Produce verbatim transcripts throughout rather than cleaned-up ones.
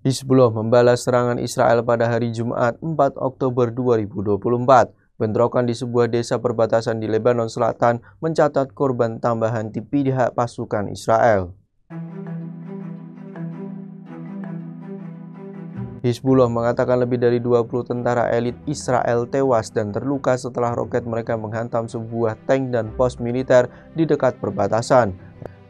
Hizbullah membalas serangan Israel pada hari Jumat empat Oktober dua ribu dua puluh empat. Bentrokan di sebuah desa perbatasan di Lebanon Selatan mencatat korban tambahan di pihak pasukan Israel. Hizbullah mengatakan lebih dari dua puluh tentara elit Israel tewas dan terluka setelah roket mereka menghantam sebuah tank dan pos militer di dekat perbatasan.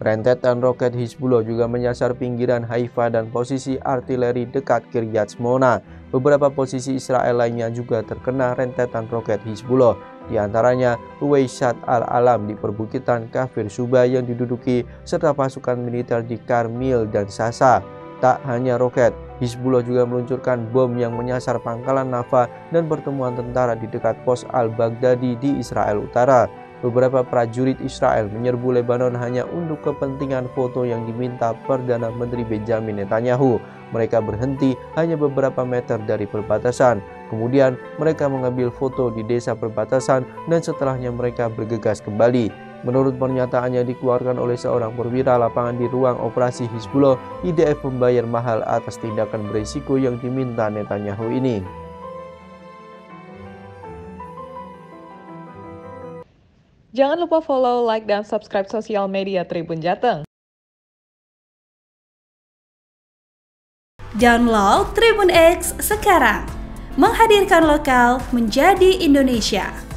Rentetan roket Hizbullah juga menyasar pinggiran Haifa dan posisi artileri dekat Kiryat Shmona. Beberapa posisi Israel lainnya juga terkena rentetan roket Hizbullah, di antaranya Weisat Al-Alam di perbukitan Kafir Subah yang diduduki, serta pasukan militer di Karmil dan Sasa. Tak hanya roket, Hizbullah juga meluncurkan bom yang menyasar pangkalan Nava dan pertemuan tentara di dekat pos Al-Baghdadi di Israel Utara. Beberapa prajurit Israel menyerbu Lebanon hanya untuk kepentingan foto yang diminta Perdana Menteri Benjamin Netanyahu. Mereka berhenti hanya beberapa meter dari perbatasan. Kemudian mereka mengambil foto di desa perbatasan dan setelahnya mereka bergegas kembali. Menurut pernyataan yang dikeluarkan oleh seorang perwira lapangan di ruang operasi Hizbullah, I D F membayar mahal atas tindakan berisiko yang diminta Netanyahu ini. Jangan lupa follow, like, dan subscribe sosial media Tribun Jateng. Download Tribun X sekarang. Menghadirkan lokal menjadi Indonesia.